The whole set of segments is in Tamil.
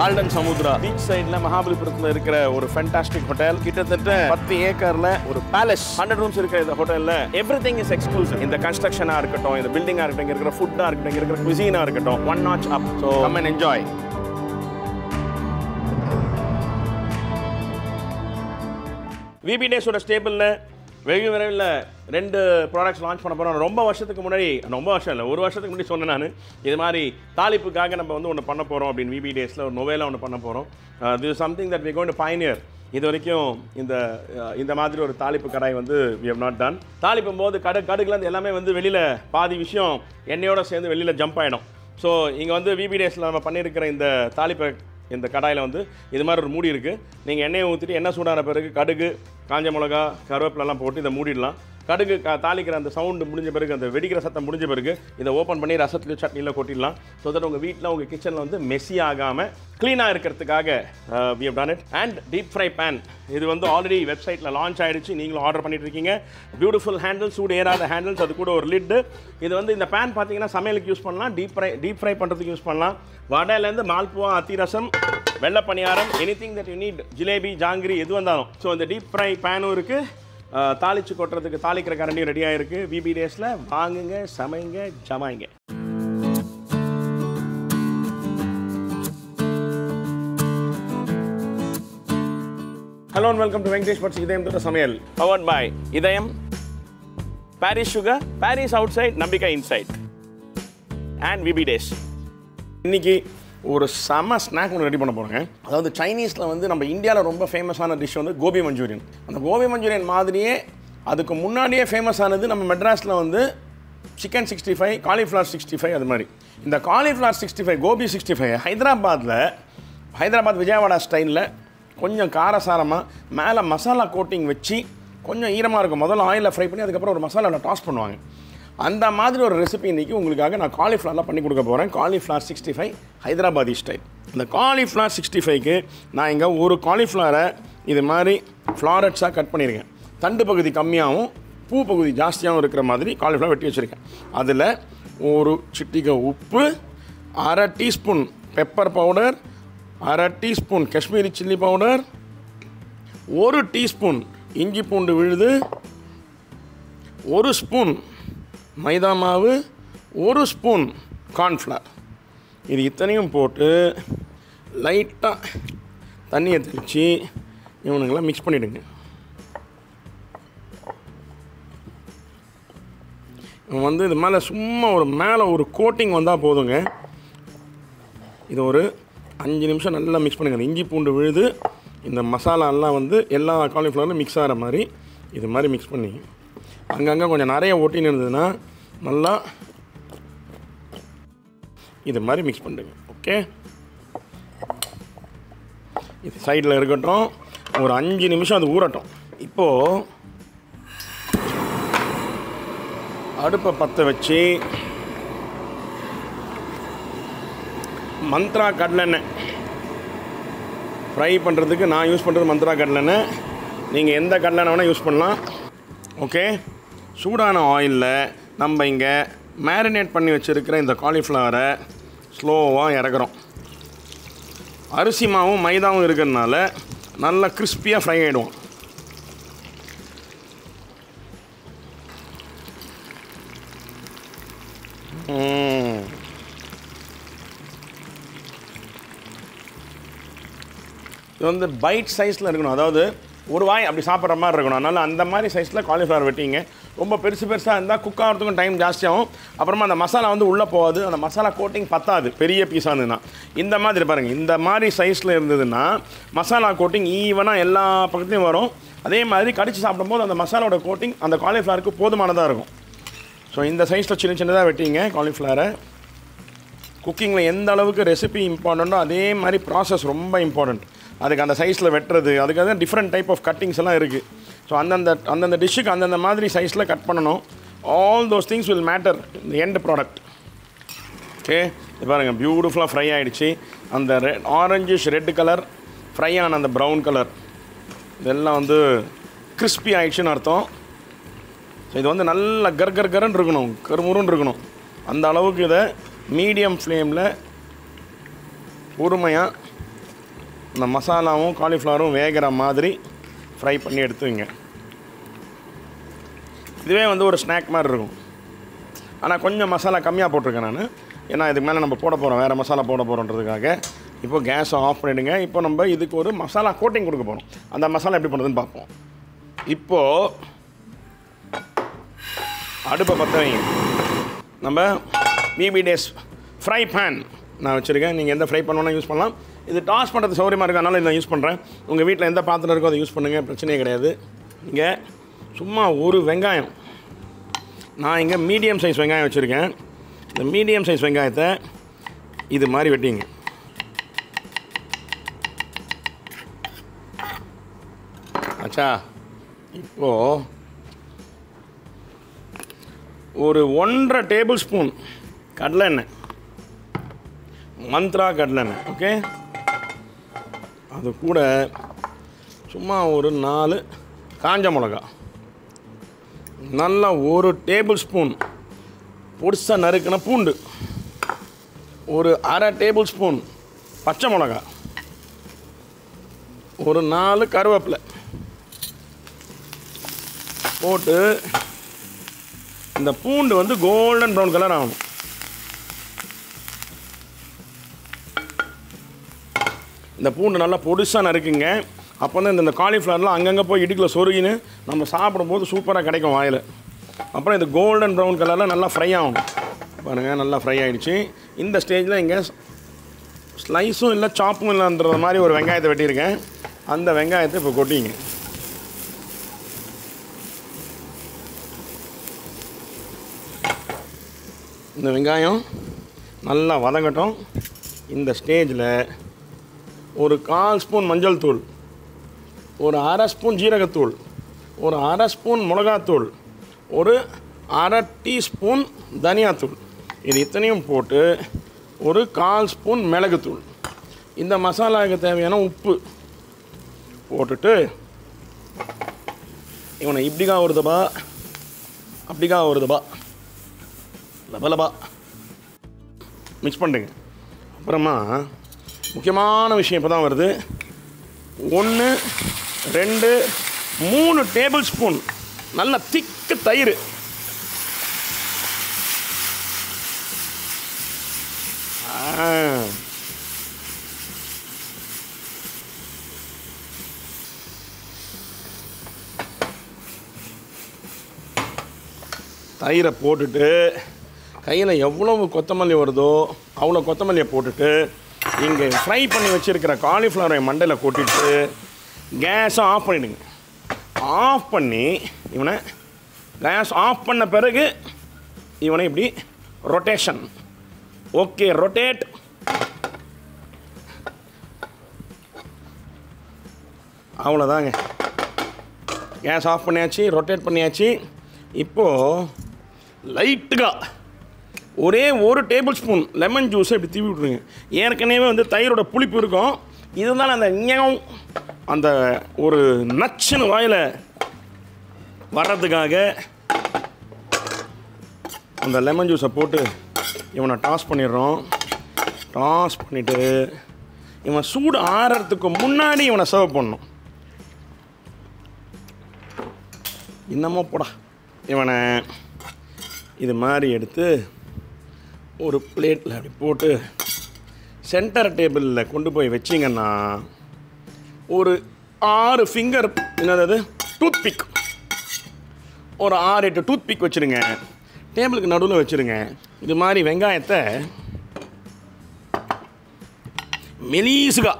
Golden Samudra Beach side la Mahabalipuram irukra oru fantastic hotel kittathatta 10 acre la oru palace 100 rooms irukra indha hotel la everything is exclusive indha construction ah irukattum indha building ah irukattum irukra food ah irukattum irukra cuisine ah irukattum one notch up so come and enjoy. VBDSLA stable la வெகு விரைவில் ரெண்டு ப்ராடக்ட்ஸ் லான்ச் பண்ண போகிறோம். ஒரு வருஷத்துக்கு முன்னாடி சொன்னேன் நான், இது மாதிரி தாளிப்புக்காக நம்ம வந்து ஒன்று பண்ண போகிறோம் அப்படின்னு. விபிடிஎஸில் ஒரு நொவேலாக ஒன்று பண்ண போகிறோம். இது something that we going to pioneer. இது வரைக்கும் இந்த மாதிரி ஒரு தாளிப்பு கடாய் வந்து வி ஹவ் நாட் டன். தாளிப்பும் போது கடுகுலேருந்து எல்லாமே வந்து வெளியில் பாதி விஷயம் எண்ணெயோடு சேர்ந்து வெளியில் ஜம்ப் ஆகிடும். ஸோ இங்கே வந்து விபிடிஎஸில் நம்ம பண்ணியிருக்கிற இந்த தாளிப்பை இந்த கடாயில் வந்து இது மாதிரி ஒரு மூடி இருக்குது. நீங்கள் எண்ணெயை ஊற்றிட்டு எண்ணெய் சூடான பிறகு கடுகு, காஞ்ச மிளகா, கருவேப்பிலெல்லாம் போட்டு இதை மூடிடலாம். கடுகு தாளிக்கிற அந்த சவுண்டு முடிஞ்ச பிறகு, அந்த வெடிக்கிற சத்தம் முடிஞ்ச பிறகு இதை ஓப்பன் பண்ணி ரசத்துலேயும் சட்னியில் கொட்டிடலாம். ஸோ தட் உங்கள் வீட்டில் உங்கள் கிச்சனில் வந்து மெஸ்ஸி ஆகாமல் க்ளீனாக இருக்கிறதுக்காக we have done it. And deep fry pan, இது வந்து ஆல்ரெடி வெப்சைட்டில் லான்ச் ஆகிடுச்சு. நீங்களும் ஆர்டர் பண்ணிட்டுருக்கீங்க. பியூட்டிஃபுல் ஹேண்டில்ஸ், சூடு ஏறாத ஹேண்டில்ஸ், அது கூட ஒரு லிட்டு. இது வந்து இந்த பேன் பார்த்தீங்கன்னா சமையலுக்கு யூஸ் பண்ணலாம், டீப் ஃப்ரை பண்ணுறதுக்கு யூஸ் பண்ணலாம். வடையிலேருந்து மால்புவா, அத்திரசம், வெள்ளை paniyaram, anything that you need, jalebi, jangiri, எது வந்தாலும். ஸோ இந்த டீப் ஃப்ரை பேனும் இருக்குது, தாளிச்சு கொட்டுறதுக்கு தாளிக்கிற கரண்டியும் ரெடியாக இருக்குது. விபிடிஎஸில் வாங்குங்க, சமைங்க, ஜமாய்ங்க. Hello and welcome to Venkatesh Bhat Idhayam Thotta Samayal, powered by Idhayam, Parry's sugar, Parry's outside, நம்பிக்கா இன்சைட் அண்ட் விபிடிஎஸ். இன்றைக்கி ஒரு செம ஸ்நாக் ஒன்று ரெடி பண்ண போகிறோங்க. அதாவது சைனீஸில் வந்து நம்ம இந்தியாவில் ரொம்ப ஃபேமஸான டிஷ் வந்து கோபி மஞ்சூரியன். அந்த கோபி மஞ்சூரியன் மாதிரியே அதுக்கு முன்னாடியே ஃபேமஸானது நம்ம மெட்ராஸில் வந்து சிக்கன் 65, காலிஃப்ளவர் 65, அது மாதிரி. இந்த காலிஃப்ளவர் 65, கோபி 65 ஹைதராபாத் விஜயவாடா ஸ்டைலில் கொஞ்சம் காரசாரமாக மேலே மசாலா கோட்டிங் வச்சு கொஞ்சம் ஈரமாக இருக்கும். முதல்ல ஆயிலில் ஃப்ரை பண்ணி அதுக்கப்புறம் ஒரு மசாலாவில் டாஸ் பண்ணுவாங்க. அந்த மாதிரி ஒரு ரெசிபி இன்றைக்கி உங்களுக்காக நான் காலிஃப்ளவரில் பண்ணி கொடுக்க போகிறேன். Cauliflower 65 Hyderabadi style. இந்த காலிஃப்ளவர் 65க்கு நான் இங்கே ஒரு காலிஃப்ளவரை இது மாதிரி ஃப்ளாரட்ஸாக கட் பண்ணியிருக்கேன். தண்டு பகுதி கம்மியாகவும் பூ பகுதி ஜாஸ்தியாகவும் இருக்கிற மாதிரி காலிஃப்ளவர் வெட்டி வச்சுருக்கேன். அதில் ஒரு சிட்டிகை உப்பு, அரை டீஸ்பூன் பெப்பர் பவுடர், அரை டீஸ்பூன் காஷ்மீரி சில்லி பவுடர், ஒரு டீஸ்பூன் இஞ்சி பூண்டு விழுது, ஒரு ஸ்பூன் மைதா மாவு, ஒரு ஸ்பூன் கார்ன்ஃப்ளவர். இது இத்தனையும் போட்டு லைட்டாக தண்ணியை தெளித்து இவனுங்களாம் மிக்ஸ் பண்ணிவிடுங்க. இவன் வந்து இது மேலே சும்மா ஒரு கோட்டிங் வந்தால் போதுங்க. இது ஒரு 5 நிமிஷம் நல்லா மிக்ஸ் பண்ணுங்கள். இஞ்சி பூண்டு விழுது இந்த மசாலாலாம் வந்து எல்லா காலிஃப்ளவரும் மிக்ஸ் ஆகிற மாதிரி இது மாதிரி மிக்ஸ் பண்ணி, அங்கங்கே கொஞ்சம் நிறைய ஒட்டின்னு இருந்ததுன்னா நல்லா இது மாதிரி மிக்ஸ் பண்ணுங்க. ஓகே, இது சைடில் இருக்கட்டும். ஒரு 5 நிமிஷம் அது ஊறட்டும். இப்போது அடுப்பை பற்ற வச்சு மந்த்ரா கடலெண்ணெய் ஃப்ரை பண்ணுறதுக்கு நான் யூஸ் பண்ணுறது மந்த்ரா கடலெண்ணெய். நீங்கள் எந்த கடலெண்ணெய் வேணால் யூஸ் பண்ணலாம். ஓகே, சூடான ஆயிலில் நம்ம இங்கே மேரினேட் பண்ணி வச்சுருக்கிற இந்த காலிஃப்ளவரை ஸ்லோவாக இறக்குறோம். அரிசி மாவும் மைதாவும் இருக்கிறதுனால நல்லா கிறிஸ்பியாக ஃப்ரை ஆகிடுவோம். இது வந்து பைட் சைஸில் இருக்கணும், அதாவது ஒரு வாய் அப்படி சாப்பிட்ற மாதிரி இருக்கணும். அதனால் அந்த மாதிரி சைஸில் காலிஃப்ளவர் வெட்டிங்க. ரொம்ப பெருசாக இருந்தால் குக் ஆகிறதுக்கும் டைம் ஜாஸ்தியாகும். அப்புறமா அந்த மசாலா வந்து உள்ளே போகாது, அந்த மசாலா கோட்டிங் பத்தாது. பெரிய பீஸாக இருந்ததுன்னா இந்த மாதிரி பாருங்கள், இந்த மாதிரி சைஸில் இருந்ததுன்னா மசாலா கோட்டிங் ஈவனாக எல்லா பக்கத்துலேயும் வரும். அதே மாதிரி கடிச்சு சாப்பிடும்போது அந்த மசாலாவோட கோட்டிங் அந்த காலிஃப்ளவருக்கு போதுமானதாக இருக்கும். ஸோ இந்த சைஸில் சின்னதாக வெட்டிங்க காலிஃப்ளவரை. குக்கிங்கில் எந்த அளவுக்கு ரெசிபி இம்பார்ட்டண்ட்டோ அதே மாதிரி ப்ராசஸ் ரொம்ப இம்பார்ட்டண்ட். அதுக்கு அந்த சைஸில் வெட்டுறது, அதுக்காக தான் டிஃப்ரெண்ட் டைப் ஆஃப் கட்டிங்ஸ் எல்லாம் இருக்குது. ஸோ அந்தந்த டிஷ்ஷுக்கு அந்தந்த மாதிரி சைஸில் கட் பண்ணணும். All those things will matter இந்த எண்ட் ப்ராடக்ட். ஓகே, இது பாருங்கள் பியூட்டிஃபுல்லாக ஃப்ரை ஆகிடுச்சு. அந்த ஆரஞ்சிஷ் ரெட் கலர் ஃப்ரை ஆன அந்த ப்ரௌன் கலர் இதெல்லாம் வந்து கிறிஸ்பி ஆகிடுச்சுன்னு அர்த்தம். ஸோ இது வந்து நல்லா கர்கர்கரன்னு இருக்கணும், கருமுருன்னு இருக்கணும். அந்த அளவுக்கு இதை மீடியம் ஃப்ளேமில் பொறுமையாக இந்த மசாலாவும் காலிஃப்ளவரும் வேகிற மாதிரி ஃப்ரை பண்ணி எடுத்துங்க. இதுவே வந்து ஒரு ஸ்நாக் மாதிரி இருக்கும். ஆனால் கொஞ்சம் மசாலா கம்மியாக போட்டிருக்கேன் நான், ஏன்னா இதுக்கு மேலே நம்ம போட போகிறோம், வேறு மசாலா போட போகிறோன்றதுக்காக. இப்போது கேஸை ஆஃப் பண்ணிவிடுங்க. இப்போ நம்ம இதுக்கு ஒரு மசாலா கோட்டிங் கொடுக்க போகிறோம். அந்த மசாலா எப்படி பண்ணுறதுன்னு பார்ப்போம். இப்போது அடுப்பை பற்ற வைங்க. நம்ம விபிடிஎஸ் ஃப்ரை பேன் நான் வச்சுருக்கேன். நீங்கள் எந்த ஃப்ரை பண்ணணுன்னா யூஸ் பண்ணலாம். இது டாஸ் பண்ணுறது சௌகரியமாக இருக்கனால இதை யூஸ் பண்ணுறேன். உங்கள் வீட்டில் எந்த பாத்திரம் இருக்கோ அதை யூஸ் பண்ணுங்கள், பிரச்சனையே கிடையாது. இங்கே சும்மா ஒரு வெங்காயம், நான் இங்கே மீடியம் சைஸ் வெங்காயம் வச்சுருக்கேன். இந்த மீடியம் சைஸ் வெங்காயத்தை இது மாதிரி வெட்டிங்க. ஆச்சா, இப்போது ஒரு 1.5 டேபிள் ஸ்பூன் கடலெண்ணெய், மந்த்ரா கடலெண்ணெய், ஓகே. அது கூட சும்மா ஒரு 4 காஞ்ச மிளகா, நல்லா 1 டேபிள் ஸ்பூன் பொடிசாக நறுக்கின பூண்டு, ஒரு 1/2 டேபிள் ஸ்பூன் பச்சை மிளகா, ஒரு 4 கருவேப்பிலை போட்டு இந்த பூண்டு வந்து கோல்டன் ப்ரௌன் கலர் ஆகணும். இந்த பூண்டு நல்லா பொடிசாக நறுக்குங்க. அப்போ தான் இந்த காலிஃப்ளவர்லாம் அங்கங்கே போய் இடுக்குள்ள சொருகின்னு நம்ம சாப்பிடும்போது சூப்பராக கிடைக்கும் வாயில். அப்புறம் இது கோல்டன் ப்ரௌன் கலரில் நல்லா ஃப்ரை ஆகணும். பாருங்கள், நல்லா ஃப்ரை ஆகிடுச்சு. இந்த ஸ்டேஜில் இங்கே ஸ்லைஸும் இல்லை சாப்பும் இல்லைன்ற மாதிரி ஒரு வெங்காயத்தை வெட்டியிருக்கேன். அந்த வெங்காயத்தை இப்போ கொட்டிங்க. இந்த வெங்காயம் நல்லா வதங்கட்டும். இந்த ஸ்டேஜில் ஒரு 1/4 ஸ்பூன் மஞ்சள் தூள், ஒரு 1/2 ஸ்பூன் ஜீரகத்தூள், ஒரு 1/2 ஸ்பூன் மிளகாத்தூள், ஒரு 1/2 டீஸ்பூன் தனியாத்தூள், இது இத்தனையும் போட்டு ஒரு 1/4 ஸ்பூன் மிளகுத்தூள், இந்த மசாலாவுக்கு தேவையான உப்பு போட்டுட்டு இவனை இப்படிக்கா ஒரு தபா, அப்படிக்கா ஒரு தபா, லபலபா மிக்ஸ் பண்ணுங்க. அப்புறமா முக்கியமான விஷயம் இப்போ தான் வருது. 1, 2, 3 டேபிள் ஸ்பூன் நல்ல திக்கு தயிர், தயிரை போட்டுட்டு கையில் எவ்வளவு கொத்தமல்லி வருதோ அவ்வளோ கொத்தமல்லியை போட்டுட்டு இங்கே ஃப்ரை பண்ணி வச்சுருக்கிற காலிஃப்ளவரை மண்டையில் கொட்டிட்டு கேஸை ஆஃப் பண்ணிவிடுங்க. ஆஃப் பண்ணி இவனை கேஸ் ஆஃப் பண்ண பிறகு இவனை இப்படி ரொட்டேஷன், ஓகே, ரொட்டேட். அவ்வளோதாங்க, கேஸ் ஆஃப் பண்ணியாச்சு, ரொட்டேட் பண்ணியாச்சு. இப்போது லைட்டுக்காக ஒரே 1 டேபிள் ஸ்பூன் லெமன் ஜூஸை இப்படி தீவி விட்ருங்க. ஏற்கனவே வந்து தயிரோட புளிப்பு இருக்கும், இதுதான் அந்த ஞாபகம் அந்த ஒரு நச்சுன்னு வாயில் வர்றதுக்காக அந்த லெமன் ஜூஸை போட்டு இவனை டாஸ் பண்ணிடுறோம். டாஸ் பண்ணிவிட்டு இவன் சூடு ஆறதுக்கு முன்னாடி இவனை சர்வ் பண்ணணும். இன்னமும் போடா, இவனை இது மாதிரி எடுத்து ஒரு பிளேட்டில் அப்படி போட்டு சென்டர் டேபிளில் கொண்டு போய் வச்சிங்கன்னா ஒரு 6 ஃபிங்கர், என்னது டூத்பிக், ஒரு 6-8 டூத்பிக் வச்சுருங்க, டேபிளுக்கு நடுவில் வச்சுருங்க. இது மாதிரி வெங்காயத்தை மெலிசுகா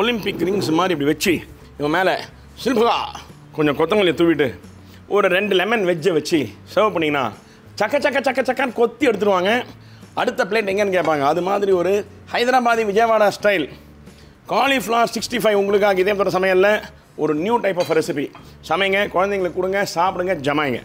ஒலிம்பிக் ரிங்ஸ் மாதிரி இப்படி வச்சு இவன் மேலே சில்புகா கொஞ்சம் கொத்தமல்லியை தூவிட்டு ஒரு 2 லெமன் வெஜ்ஜை வச்சு சர்வ் பண்ணிங்கன்னா சக்க சக்க சக்க சக்கான்னு கொத்தி எடுத்துருவாங்க. அடுத்த பிளேட் எங்கேன்னு கேட்பாங்க. அது மாதிரி ஒரு ஹைதராபாதி விஜயவாடா ஸ்டைல் காலிஃப்ளவர் 65 உங்களுக்காக இதே போகிற சமையலில் ஒரு நியூ டைப் ஆஃப் ரெசிபி சமைங்க, குழந்தைங்களுக்கு கொடுங்க, சாப்பிடுங்க, ஜமாய்ங்க.